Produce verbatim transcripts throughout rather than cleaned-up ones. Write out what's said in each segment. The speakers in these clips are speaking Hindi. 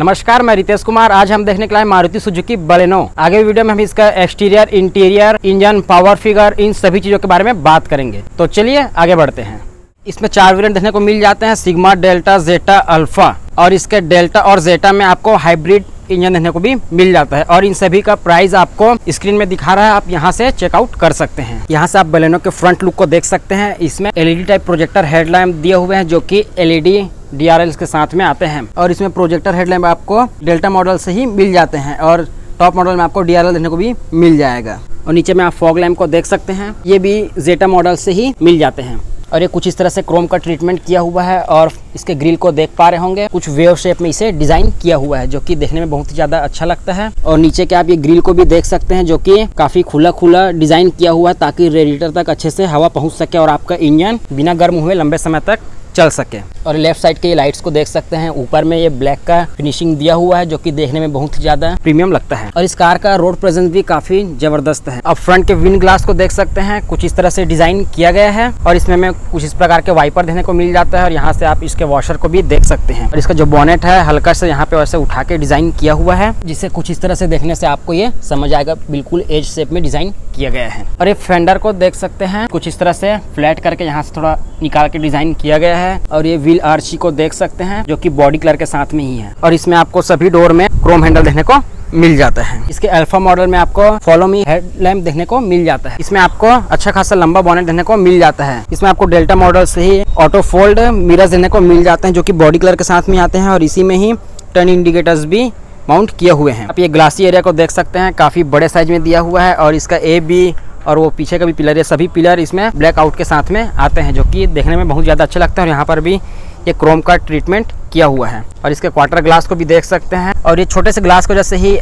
नमस्कार, मैं रितेश कुमार। आज हम देखने के लिए मारुति सुजुकी बलेनो। आगे वीडियो में हम इसका exterior, interior, engine, power figure, इन सभी चीजों के बारे में बात करेंगे। तो चलिए आगे बढ़ते हैं। इसमें चार वेरिएंट देखने को मिल जाते हैं, सिग्मा, डेल्टा, जेटा, अल्फा। और इसके डेल्टा और जेटा में आपको हाइब्रिड इंजन देखने को भी मिल जाता है। और इन सभी का प्राइस आपको स्क्रीन में दिखा रहा है, आप यहाँ से चेकआउट कर सकते हैं। यहाँ से आप बलेनो के फ्रंट लुक को देख सकते हैं। इसमें एलईडी टाइप प्रोजेक्टर हेडलैम्प दिए हुए हैं, जो कि एलईडी डीआरएल्स के साथ में आते हैं। और इसमें प्रोजेक्टर हेडलैम्प आपको डेल्टा मॉडल से ही मिल जाते हैं और टॉप मॉडल में आपको डीआरएल देखने को भी मिल जाएगा। और नीचे में आप फॉग लैम्प को देख सकते हैं, ये भी जेटा मॉडल से ही मिल जाते हैं। और ये कुछ इस तरह से क्रोम का ट्रीटमेंट किया हुआ है। और इसके ग्रिल को देख पा रहे होंगे, कुछ वेव शेप में इसे डिजाइन किया हुआ है, जो कि देखने में बहुत ही ज्यादा अच्छा लगता है। और नीचे के आप ये ग्रिल को भी देख सकते हैं, जो कि काफी खुला खुला डिजाइन किया हुआ है, ताकि रेडिएटर तक अच्छे से हवा पहुंच सके और आपका इंजन बिना गर्म हुए लंबे समय तक चल सके। और लेफ्ट साइड के ये लाइट्स को देख सकते हैं, ऊपर में ये ब्लैक का फिनिशिंग दिया हुआ है, जो कि देखने में बहुत ज्यादा प्रीमियम लगता है। और इस कार का रोड प्रेजेंस भी काफी जबरदस्त है। अब फ्रंट के विंड ग्लास को देख सकते हैं, कुछ इस तरह से डिजाइन किया गया है। और इसमें में कुछ इस प्रकार के वाइपर देखने को मिल जाता है। और यहाँ से आप इसके वॉशर को भी देख सकते हैं। और इसका जो बोनेट है, हल्का से यहाँ पे वैसे उठा के डिजाइन किया हुआ है, जिसे कुछ इस तरह से देखने से आपको ये समझ आएगा, बिल्कुल एज शेप में डिजाइन किया गया है। और ये फेंडर को देख सकते हैं, कुछ इस तरह से फ्लैट करके यहाँ से थोड़ा निकाल के डिजाइन किया गया है। और ये व्हील आर्ची को देख सकते हैं, जो कि बॉडी कलर के साथ में ही है। और इसमें आपको सभी डोर में क्रोम हैंडल देखने को मिल जाता है। इसके अल्फा मॉडल में आपको फॉलो मी हेडलैम्प देखने को मिल जाता है। इसमें आपको अच्छा खासा लंबा बोनेट देखने को मिल जाता है। इसमें आपको डेल्टा मॉडल से ही ऑटो फोल्ड मिरर्स देखने को मिल जाते हैं, जो कि बॉडी कलर के साथ में आते हैं। और इसी में ही टर्न इंडिकेटर्स भी माउंट किए हुए हैं। आप ये ग्लासी एरिया को देख सकते हैं, काफी बड़े साइज में दिया हुआ है। और इसका ए बी और वो पीछे का भी पिलर है, सभी पिलर इसमें ब्लैक आउट के साथ में आते हैं, जो कि देखने में बहुत ज़्यादा अच्छा लगता है। और यहाँ पर भी ये क्रोम का ट्रीटमेंट किया हुआ है। और इसके क्वार्टर ग्लास को भी देख सकते हैं। और ये छोटे से ग्लास को जैसे ही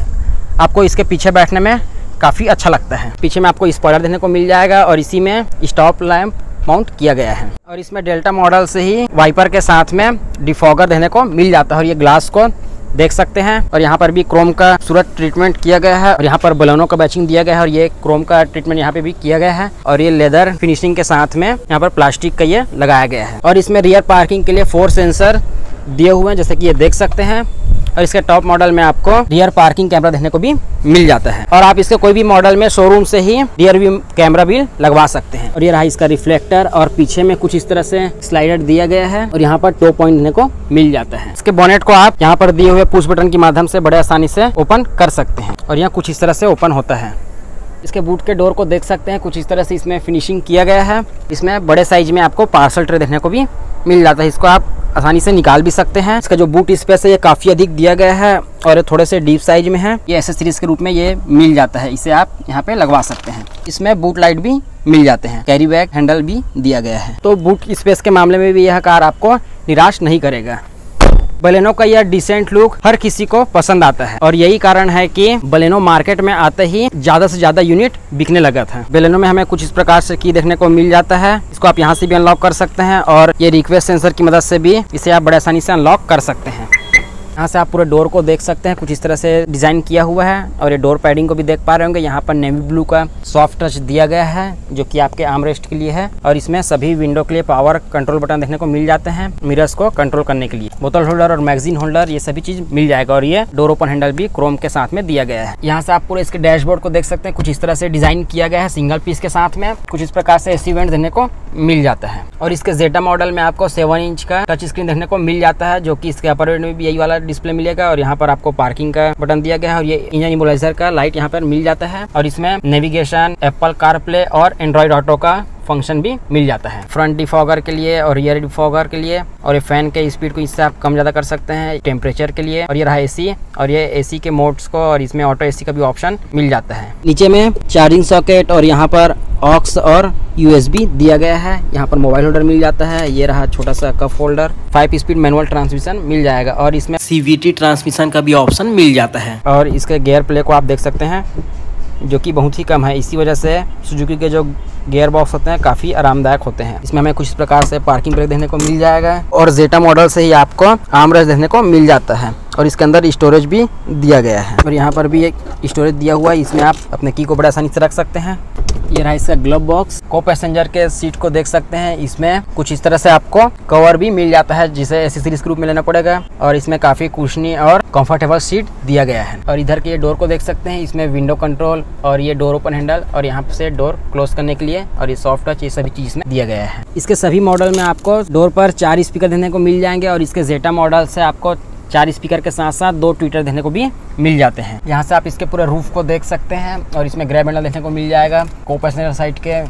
आपको इसके पीछे बैठने में काफ़ी अच्छा लगता है। पीछे में आपको स्पॉइलर देखने को मिल जाएगा। और इसी में स्टॉप लैम्प माउंट किया गया है। और इसमें डेल्टा मॉडल से ही वाइपर के साथ में डिफॉगर देखने को मिल जाता है। और ये ग्लास को देख सकते हैं। और यहाँ पर भी क्रोम का सूरत ट्रीटमेंट किया गया है। और यहाँ पर बलेनो का बैचिंग दिया गया है। और ये क्रोम का ट्रीटमेंट यहाँ पे भी किया गया है। और ये लेदर फिनिशिंग के साथ में यहाँ पर प्लास्टिक का ये लगाया गया है। और इसमें रियर पार्किंग के लिए फोर सेंसर दिए हुए हैं, जैसे कि ये देख सकते हैं। और इसके टॉप मॉडल में आपको रियर पार्किंग कैमरा देखने को भी मिल जाता है। और आप इसके कोई भी मॉडल में शोरूम से ही रियर व्यू कैमरा भी लगवा सकते हैं। और ये रहा इसका रिफ्लेक्टर। और पीछे में कुछ इस तरह से स्लाइडर दिया गया है। और यहाँ पर टो पॉइंट देखने को मिल जाता है। इसके बोनेट को आप यहाँ पर दिए हुए पुश बटन के माध्यम से बड़े आसानी से ओपन कर सकते हैं। और यहाँ कुछ इस तरह से ओपन होता है। इसके बूट के डोर को देख सकते हैं, कुछ इस तरह से इसमें फिनिशिंग किया गया है। इसमें बड़े साइज में आपको पार्सल ट्रे देखने को भी मिल जाता है। इसको आप आसानी से निकाल भी सकते हैं। इसका जो बूट स्पेस है, ये काफ़ी अधिक दिया गया है। और ये थोड़े से डीप साइज में है। ये एसेसरीज के रूप में ये मिल जाता है, इसे आप यहाँ पे लगवा सकते हैं। इसमें बूट लाइट भी मिल जाते हैं। कैरी बैग हैंडल भी दिया गया है। तो बूट स्पेस के मामले में भी यह कार आपको निराश नहीं करेगा। बलेनो का यह डिसेंट लुक हर किसी को पसंद आता है। और यही कारण है कि बलेनो मार्केट में आते ही ज्यादा से ज्यादा यूनिट बिकने लगा था। बलेनो में हमें कुछ इस प्रकार से की देखने को मिल जाता है। इसको आप यहाँ से भी अनलॉक कर सकते हैं। और ये रिक्वेस्ट सेंसर की मदद से भी इसे आप बड़े आसानी से अनलॉक कर सकते हैं। यहाँ से आप पूरे डोर को देख सकते हैं, कुछ इस तरह से डिजाइन किया हुआ है। और ये डोर पैडिंग को भी देख पा रहे होंगे, यहाँ पर नेवी ब्लू का सॉफ्ट टच दिया गया है, जो कि आपके आर्मरेस्ट के लिए है। और इसमें सभी विंडो के लिए पावर कंट्रोल बटन देखने को मिल जाते हैं, मिरर्स को कंट्रोल करने के लिए, बोतल होल्डर और मैगजीन होल्डर, ये सभी चीज मिल जाएगा। और ये डोर ओपन हैंडल भी क्रोम के साथ में दिया गया है। यहाँ से आप पूरे इसके डैशबोर्ड को देख सकते हैं, कुछ इस तरह से डिजाइन किया गया है सिंगल पीस के साथ में। कुछ इस प्रकार से एसी वेंट देखने को मिल जाता है। और इसके जेटा मॉडल में आपको सेवन इंच का टच स्क्रीन देखने को मिल जाता है, जो कि इसके अपर वेंट में भी यही वाला डिस्प्ले मिलेगा। और यहाँ पर आपको पार्किंग का बटन दिया गया है। और ये इंजन इम्बोलाइजर का लाइट यहाँ पर मिल जाता है। और इसमें नेविगेशन, एप्पल कारप्ले और एंड्रॉइड ऑटो का फंक्शन भी मिल जाता है, फ्रंट डिफॉगर के लिए और रियर डिफॉगर के लिए। और ये फैन के स्पीड को इससे आप कम ज़्यादा कर सकते हैं, टेम्परेचर के लिए। और ये रहा एसी, और ये एसी के मोड्स को, और इसमें ऑटो एसी का भी ऑप्शन मिल जाता है। नीचे में चार्जिंग सॉकेट और यहाँ पर ऑक्स और यूएसबी दिया गया है। यहाँ पर मोबाइल होल्डर मिल जाता है। ये रहा छोटा सा cup holder. Five speed manual transmission मिल जाएगा। और इसमें सीवीटी ट्रांसमिशन का भी ऑप्शन मिल जाता है। और इसके गियर प्ले को आप देख सकते हैं, जो कि बहुत ही कम है। इसी वजह से सुजुकी के जो गियर बॉक्स होते हैं काफ़ी आरामदायक होते हैं। इसमें हमें कुछ इस प्रकार से पार्किंग ब्रेक देखने को मिल जाएगा। और जेटा मॉडल से ही आपको आर्मरेस्ट देखने को मिल जाता है। और इसके अंदर स्टोरेज भी दिया गया है। और यहाँ पर भी एक स्टोरेज दिया हुआ है, इसमें आप अपने की को बड़ा आसानी से रख सकते हैं। ये रहा इसका ग्लव बॉक्स। को पैसेंजर के सीट को देख सकते हैं, इसमें कुछ इस तरह से आपको कवर भी मिल जाता है जिसे एक्सेसरीज के रूप में लेना पड़ेगा, और इसमें काफी कुशनी और कंफर्टेबल सीट दिया गया है। और इधर के ये डोर को देख सकते हैं, इसमें विंडो कंट्रोल और ये डोर ओपन हैंडल और यहाँ से डोर क्लोज करने के लिए और ये सॉफ्ट टच, ये सभी चीज इसमें दिया गया है। इसके सभी मॉडल में आपको डोर पर चार स्पीकर देने को मिल जाएंगे और इसके जेटा मॉडल से आपको चार स्पीकर के साथ साथ दो ट्विटर देने को भी मिल जाते हैं। यहाँ से आप इसके पूरे रूफ को देख सकते हैं और इसमें ग्रैब हैंडल देखने को मिल जाएगा। को पैसेंजर साइड के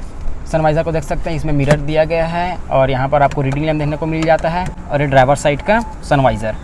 सनवाइजर को देख सकते हैं, इसमें मिरर दिया गया है और यहाँ पर आपको रीडिंग लैम्प देखने को मिल जाता है और ये ड्राइवर साइड का सनवाइजर,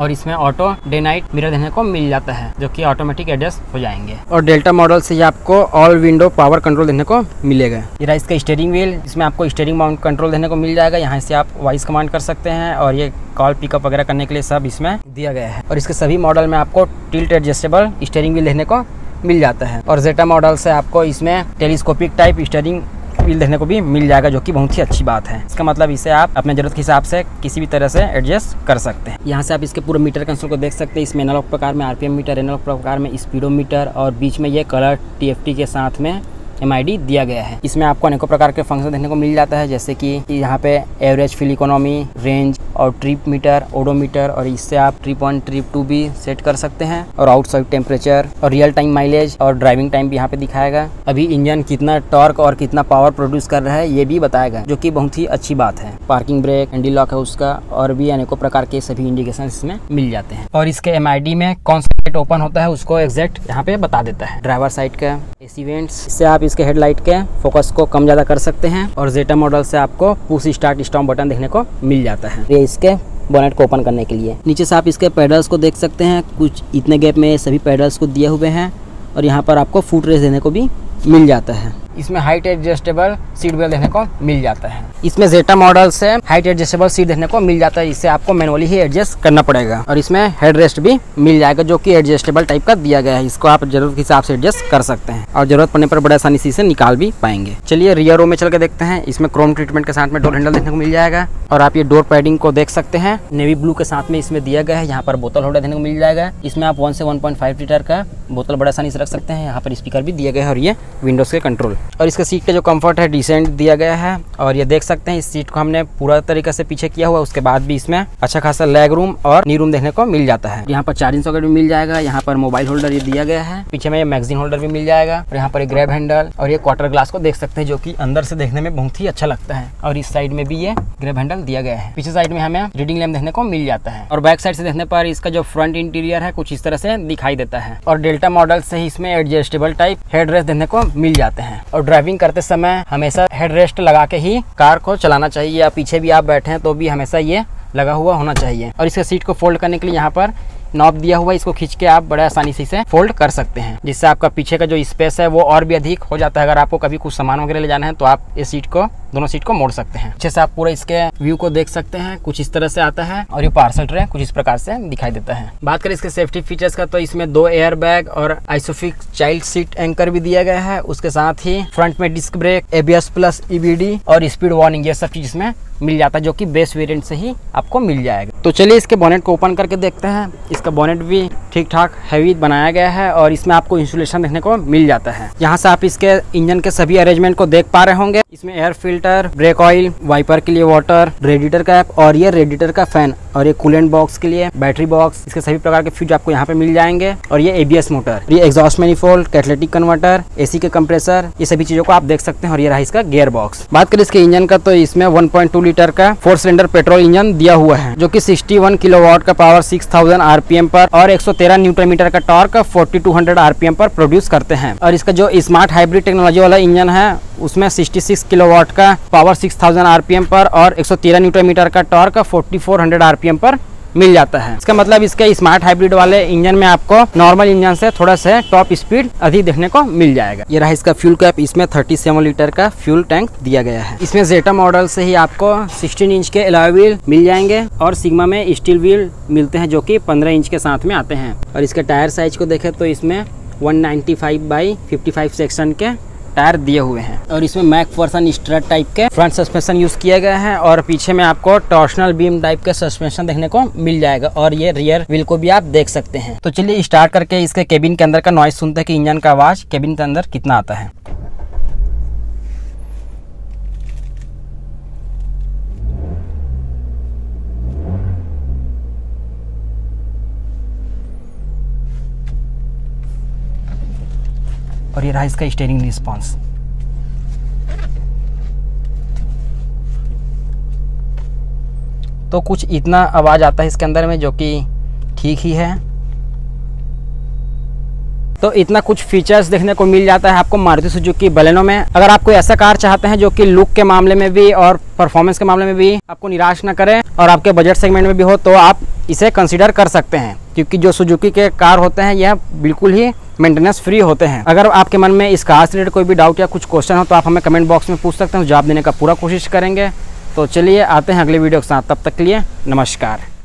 और इसमें ऑटो डे नाइट मिरर देखने को मिल जाता है जो कि ऑटोमेटिक एडजस्ट हो जाएंगे। और डेल्टा मॉडल से आपको ऑल विंडो पावर कंट्रोल देखने को मिलेगा। ये रहा इसका स्टीयरिंग व्हील, इसमें आपको स्टीयरिंग माउंट कंट्रोल देखने को मिल जाएगा। यहाँ से आप वॉइस कमांड कर सकते हैं और ये कॉल पिकअप वगैरह करने के लिए सब इसमें दिया गया है। और इसके सभी मॉडल में आपको टिल्ट एडजस्टेबल स्टीयरिंग व्हील देखने को मिल जाता है। और जेटा मॉडल से आपको इसमें टेलीस्कोपिक टाइप स्टीयरिंग व्हील देखने को भी मिल जाएगा जो कि बहुत ही अच्छी बात है। इसका मतलब इसे आप अपने जरूरत के हिसाब से किसी भी तरह से एडजस्ट कर सकते हैं। यहाँ से आप इसके पूरे मीटर कंसोल को देख सकते हैं, इसमें एनालॉग प्रकार में आरपीएम मीटर, एनालॉग प्रकार में स्पीडोमीटर और बीच में ये कलर टीएफटी के साथ में एमआईडी दिया गया है। इसमें आपको अनेकों प्रकार के फंक्शन देखने को मिल जाता है, जैसे कि यहाँ पे एवरेज फ्यूल इकोनॉमी, रेंज और ट्रिप मीटर, ओडोमीटर, और इससे आप ट्रिप वन ट्रिप टू भी सेट कर सकते हैं, और आउटसाइड टेम्परेचर और रियल टाइम माइलेज और ड्राइविंग टाइम भी यहाँ पे दिखाएगा। अभी इंजन कितना टॉर्क और कितना पावर प्रोड्यूस कर रहा है ये भी बताएगा जो कि बहुत ही अच्छी बात है। पार्किंग ब्रेक, हैंडल लॉक है उसका, और भी अनेकों प्रकार के सभी इंडिकेशन इसमें मिल जाते हैं। और इसके एमआईडी में कौन सा गेट ओपन होता है उसको एग्जैक्ट यहाँ पे बता देता है। ड्राइवर साइड का एसी वेंट्स, इससे आप इसके हेडलाइट के फोकस को कम ज्यादा कर सकते हैं। और जेटा मॉडल से आपको पुश स्टार्ट स्टॉप बटन देखने को मिल जाता है ये इसके बोनेट को ओपन करने के लिए। नीचे से आप इसके पेडल्स को देख सकते हैं, कुछ इतने गैप में सभी पेडल्स को दिए हुए हैं, और यहाँ पर आपको फुट रेस्ट देने को भी मिल जाता है। इसमें हाइट एडजस्टेबल सीट बेल्ट देखने को मिल जाता है। इसमें जेटा मॉडल से हाइट एडजस्टेबल सीट देखने को मिल जाता है, इससे आपको मैनुअली ही एडजस्ट करना पड़ेगा। और इसमें हेड रेस्ट भी मिल जाएगा जो कि एडजस्टेबल टाइप का दिया गया है, इसको आप जरूरत के हिसाब से एडजस्ट कर सकते हैं और जरूरत पड़ने पर बड़े आसानी से निकाल भी पाएंगे। चलिए रियर रो में चल के देखते हैं। इसमें क्रोम ट्रीटमेंट के साथ में डोर हैंडल देखने को मिल जाएगा और आप ये डोर पैडिंग को देख सकते हैं, नेवी ब्लू के साथ में इसमें दिया गया है। यहाँ पर बोतल होल्डर देखने को मिल जाएगा, इसमें आप वन से वन पॉइंट फाइव लीटर का बोतल बड़े आसानी से रख सकते हैं। यहाँ पर स्पीकर भी दिया गया है और ये विंडोज के कंट्रोल। और इसका सीट का जो कंफर्ट है डिसेंट दिया गया है, और ये देख सकते हैं इस सीट को हमने पूरा तरीके से पीछे किया हुआ, उसके बाद भी इसमें अच्छा खासा लेग रूम और नी रूम देखने को मिल जाता है। यहाँ पर चार्जिंग सॉकेट भी मिल जाएगा, यहाँ पर मोबाइल होल्डर ये दिया गया है, पीछे में ये मैगजीन होल्डर भी मिल जाएगा, और यहाँ पर ग्रैब हैंडल और ये क्वार्टर ग्लास को देख सकते हैं जो की अंदर से देखने में बहुत ही अच्छा लगता है। और इस साइड में भी ये ग्रैब हैंडल दिया गया है। पीछे साइड में हमें रीडिंग लैम्प देखने को मिल जाता है। और बैक साइड से देखने पर इसका जो फ्रंट इंटीरियर है कुछ इस तरह से दिखाई देता है। और डेल्टा मॉडल से इसमें एडजस्टेबल टाइप हेडरेस्ट देखने को मिल जाते हैं। और ड्राइविंग करते समय हमेशा हेडरेस्ट लगा के ही कार को चलाना चाहिए, या पीछे भी आप बैठे हैं तो भी हमेशा ये लगा हुआ होना चाहिए। और इसके सीट को फोल्ड करने के लिए यहाँ पर नॉब दिया हुआ है, इसको खींच के आप बड़े आसानी से इसे फोल्ड कर सकते हैं, जिससे आपका पीछे का जो स्पेस है वो और भी अधिक हो जाता है। अगर आपको कभी कुछ सामान वगैरह ले जाना है तो आप इस सीट को, दोनों सीट को मोड़ सकते हैं। अच्छे से आप पूरा इसके व्यू को देख सकते हैं, कुछ इस तरह से आता है और ये पार्सल ट्रे कुछ इस प्रकार से दिखाई देता है। बात करें इसके सेफ्टी फीचर्स का, तो इसमें दो एयर बैग और आइसोफिक्स चाइल्ड सीट एंकर भी दिया गया है, उसके साथ ही फ्रंट में disc brake, ABS plus, EBD और स्पीड वार्निंग, ये सब चीज इसमें मिल जाता है जो कि बेस वेरिएंट से ही आपको मिल जाएगा। तो चलिए इसके बोनेट को ओपन करके देखते हैं। इसका बोनेट भी ठीक ठाक हैवी बनाया गया है और इसमें आपको इंसुलेशन देखने को मिल जाता है। यहाँ से आप इसके इंजन के सभी अरेंजमेंट को देख पा रहे होंगे, इसमें air filter, brake oil, wiper के लिए वाटर, रेडिएटर कैप और ये रेडिएटर का फैन, और ये कूलेंट बॉक्स के लिए बैटरी बॉक्स, इसके सभी प्रकार के फ्यूज आपको यहाँ पे मिल जाएंगे। और ये एबीएस मोटर, ये exhaust manifold, catalytic converter, AC के कंप्रेसर, ये सभी चीजों को आप देख सकते हैं। और ये रहा इसका गियर बॉक्स। बात करें इसके इंजन का, तो इसमें वन पॉइंट टू लीटर का फोर सिलेंडर पेट्रोल इंजन दिया हुआ है जो की सिक्सटी वन किलो वॉट का पावर सिक्स थाउजेंड आरपीएम पर और एक सौ तेरह न्यूटन मीटर का torque forty two hundred RPM पर प्रोड्यूस करते हैं। और इसका जो स्मार्ट हाइब्रिड टेक्नोलॉजी वाला इंजन है उसमें छियासठ किलोवाट का पावर छह हज़ार आरपीएम पर और एक सौ तेरह न्यूटन मीटर का टॉर्क चौवालीस सौ आरपीएम पर मिल जाता है। इसका मतलब इसके स्मार्ट हाइब्रिड वाले इंजन में आपको नॉर्मल इंजन से थोड़ा सा टॉप स्पीड अधिक देखने को मिल जाएगा। ये रहा इसका फ्यूल कैप, इसमें सैंतीस लीटर का फ्यूल टैंक दिया गया है। इसमें जेटा मॉडल से ही आपको सोलह इंच के अलॉय व्हील मिल जाएंगे और सिग्मा में स्टील व्हील मिलते हैं जो की पंद्रह इंच के साथ में आते हैं। और इसके टायर साइज को देखे तो इसमें one ninety five by fifty five section के टायर दिए हुए हैं। और इसमें मैकफर्सन स्ट्रट टाइप के फ्रंट सस्पेंशन यूज किया गया है और पीछे में आपको टॉर्शनल बीम टाइप के सस्पेंशन देखने को मिल जाएगा। और ये रियर व्हील को भी आप देख सकते हैं। तो चलिए स्टार्ट करके इसके केबिन के अंदर का नॉइस सुनते हैं कि इंजन का आवाज केबिन के अंदर कितना आता है। और ये रहा इसका स्टीयरिंग रिस्पॉन्स। तो कुछ इतना आवाज़ आता है इसके अंदर में, जो कि ठीक ही है। तो इतना कुछ फीचर्स देखने को मिल जाता है आपको मारुति सुजुकी बलेनो में। अगर आप कोई ऐसा कार चाहते हैं जो कि लुक के मामले में भी और परफॉर्मेंस के मामले में भी आपको निराश ना करें और आपके बजट सेगमेंट में भी हो, तो आप इसे कंसीडर कर सकते हैं, क्योंकि जो सुजुकी के कार होते हैं यह बिल्कुल ही मेंटेनेंस फ्री होते हैं। अगर आपके मन में इस कार से रिलेटेड कोई भी डाउट या कुछ क्वेश्चन हो तो आप हमें कमेंट बॉक्स में पूछ सकते हैं, जवाब देने का पूरा कोशिश करेंगे। तो चलिए आते हैं अगले वीडियो के साथ, तब तक के लिए नमस्कार।